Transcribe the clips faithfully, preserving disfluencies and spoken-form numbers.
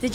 Did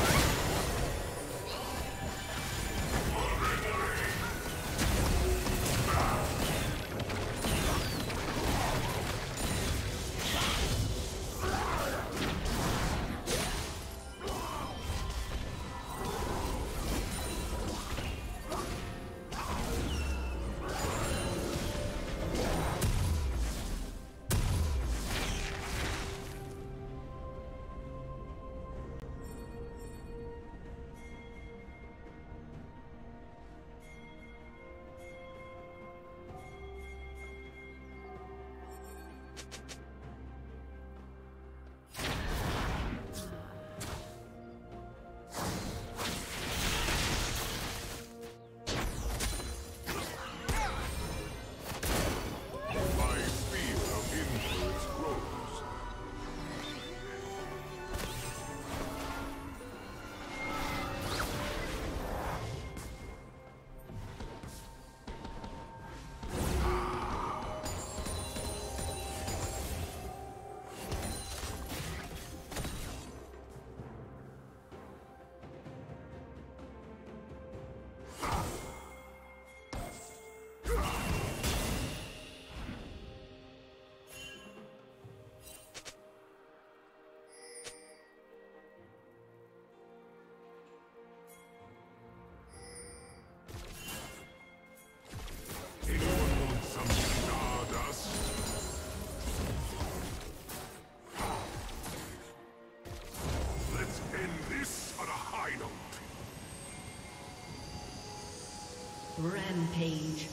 Rampage.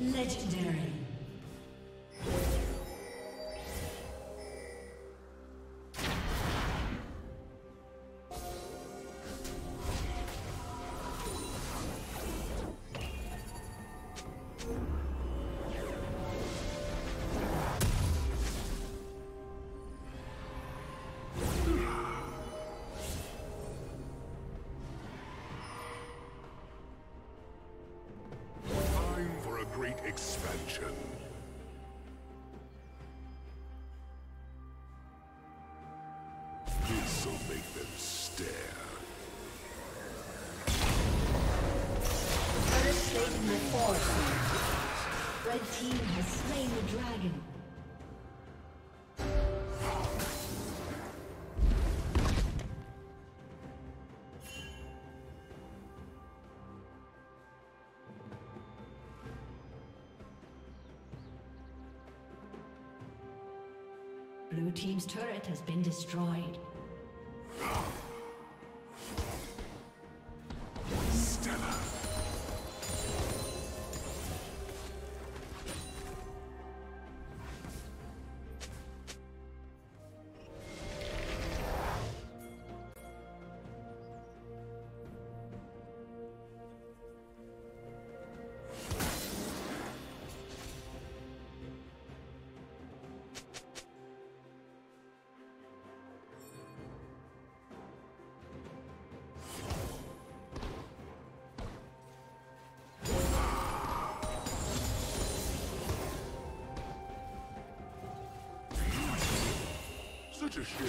Legendary. Expansion. dare. Red team has slain the dragon. Blue team's turret has been destroyed. Such a shame.